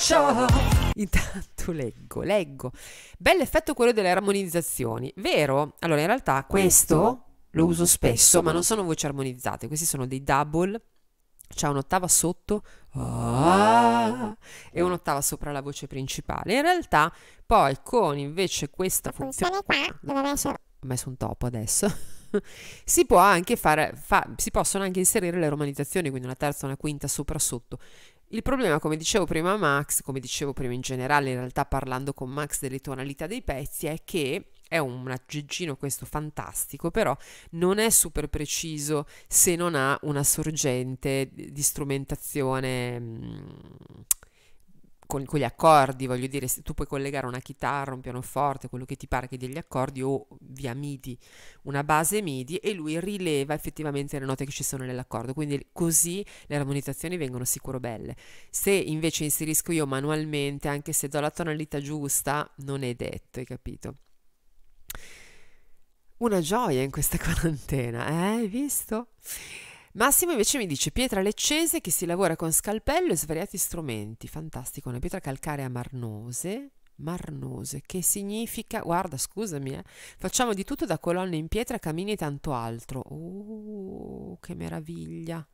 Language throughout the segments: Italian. faccia. Intanto leggo. Bell'effetto quello delle armonizzazioni, vero? Allora in realtà questo lo uso spesso, ma non sono voci armonizzate, questi sono dei double. C'è un'ottava sotto e un'ottava sopra la voce principale. In realtà poi con invece questa funzione qua, ho messo un topo adesso, si può anche si possono anche inserire le romanizzazioni, quindi una terza, una quinta, sopra, sotto. Il problema, come dicevo prima a Max, come dicevo prima in generale, in realtà parlando con Max delle tonalità dei pezzi, è che è un aggeggino questo fantastico, però non è super preciso se non ha una sorgente di strumentazione con gli accordi. Voglio dire, se tu puoi collegare una chitarra, un pianoforte, quello che ti pare che degli accordi, o via MIDI, una base MIDI, e lui rileva effettivamente le note che ci sono nell'accordo, quindi così le armonizzazioni vengono sicuro belle. Se invece inserisco io manualmente, anche se do la tonalità giusta, non è detto, hai capito? Una gioia in questa quarantena, hai visto? Massimo invece mi dice: pietra leccese che si lavora con scalpello e svariati strumenti. Fantastico, una pietra calcarea marnose, che significa, guarda, scusami, facciamo di tutto, da colonne in pietra, camini e tanto altro. Oh, che meraviglia!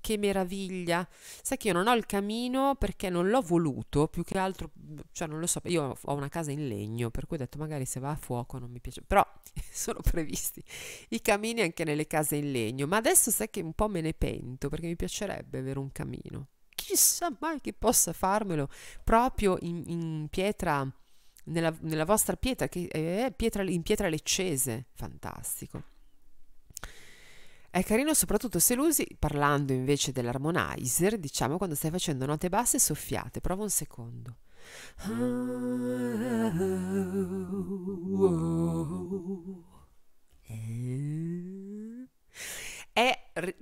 Che meraviglia! Sai che io non ho il camino perché non l'ho voluto, più che altro, cioè non lo so, io ho una casa in legno, per cui ho detto magari se va a fuoco non mi piace, però sono previsti i camini anche nelle case in legno, ma adesso sai che un po' me ne pento perché mi piacerebbe avere un camino. Chissà mai che possa farmelo proprio in pietra, nella vostra pietra, che è in pietra leccese, fantastico. È carino soprattutto se lo usi, parlando invece dell'harmonizer, diciamo quando stai facendo note basse soffiate. Prova un secondo.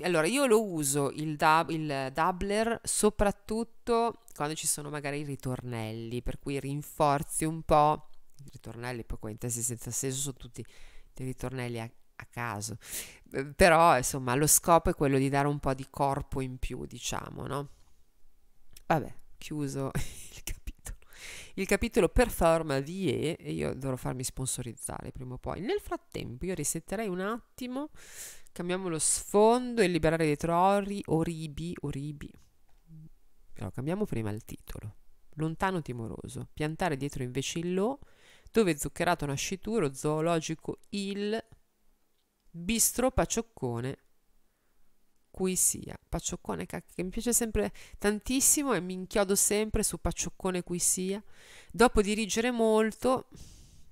Allora io lo uso il doubler soprattutto quando ci sono magari i ritornelli, per cui rinforzi un po', i ritornelli poi qua in Testi Senza Senso sono tutti dei ritornelli a caso, però insomma lo scopo è quello di dare un po' di corpo in più, diciamo, no? Vabbè, chiuso il capitolo performative, e io dovrò farmi sponsorizzare prima o poi. Nel frattempo io risetterei un attimo, cambiamo lo sfondo e liberare dietro oribi, però cambiamo prima il titolo. Lontano timoroso, piantare dietro invece il lo, dove zuccherato nascituro, zoologico il bistro pacioccone qui sia. Pacioccone, cacca, che mi piace sempre tantissimo e mi inchiodo sempre su pacioccone qui sia. Dopo dirigere molto,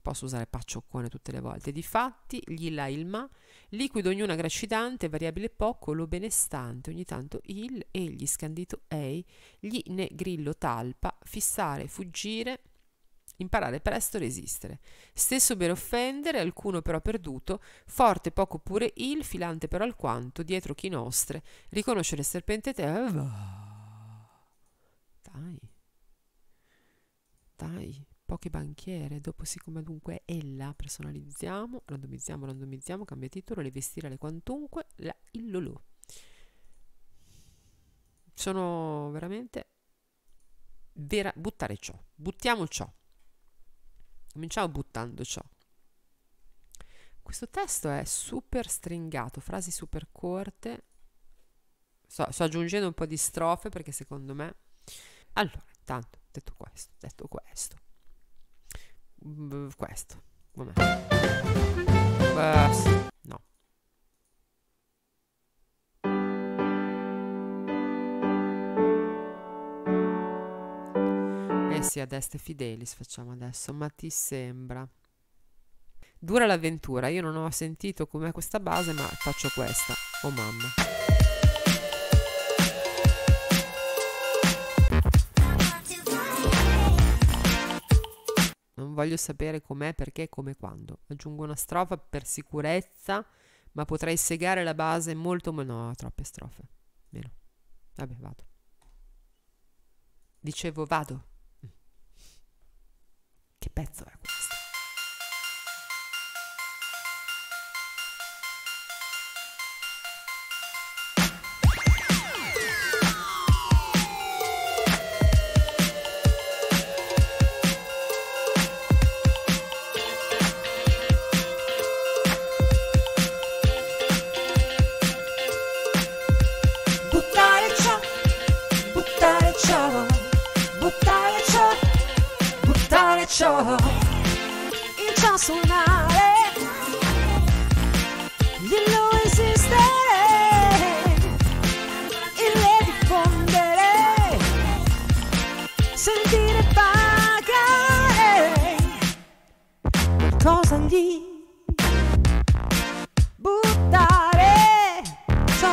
posso usare pacioccone tutte le volte. Difatti, gli la il ma, liquido ognuna gracidante, variabile poco, lo benestante, ogni tanto il, egli scandito ei, gli ne grillo talpa, fissare, fuggire, imparare presto, resistere. Stesso per offendere, alcuno però perduto, forte poco pure il, filante però alquanto, dietro chi nostre, riconoscere serpente te. Dai, poche banchiere, dopo siccome dunque ella, personalizziamo, randomizziamo, cambia titolo, le vestire alle quantunque, la il lolò. Sono veramente buttare ciò, buttiamo ciò. Cominciamo buttando ciò. Questo testo è super stringato, frasi super corte. Sto aggiungendo un po' di strofe perché secondo me... Allora, intanto, detto questo. Com'è? No. Sì, ad est fidelis facciamo adesso, ma ti sembra dura l'avventura. Io non ho sentito com'è questa base, ma faccio questa. Oh mamma, non voglio sapere com'è, perché, come, quando. Aggiungo una strofa per sicurezza, ma potrei segare la base molto meno. No, troppe strofe, meno. Vabbè, vado. Che pezzo è questo? di buttare ciò,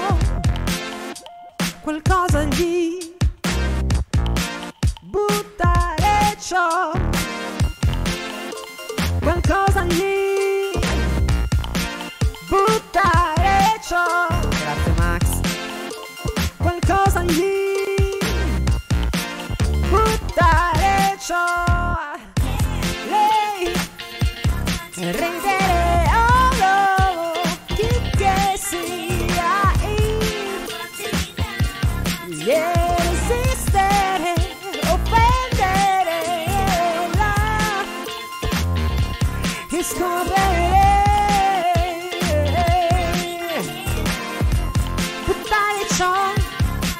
qualcosa di buttare ciò, qualcosa di buttare ciò. Grazie Max. Qualcosa di buttare ciò. Rendere oro chi che sia io, resistere, offendere, la scorrere,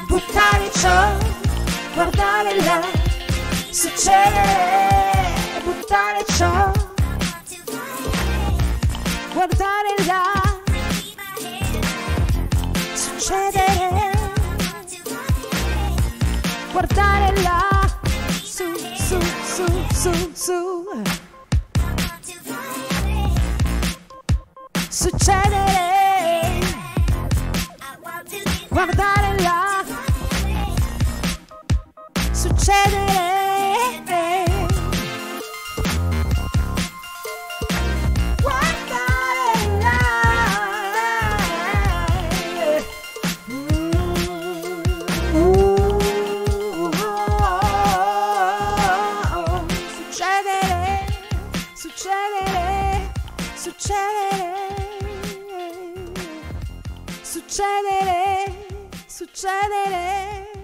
buttare ciò, guardare là, succedere, buttare ciò. Guardare là, succedere, guardare là, su, su, su, su, su, succedere, guardare là, succedere. Succedere, succedere, succedere.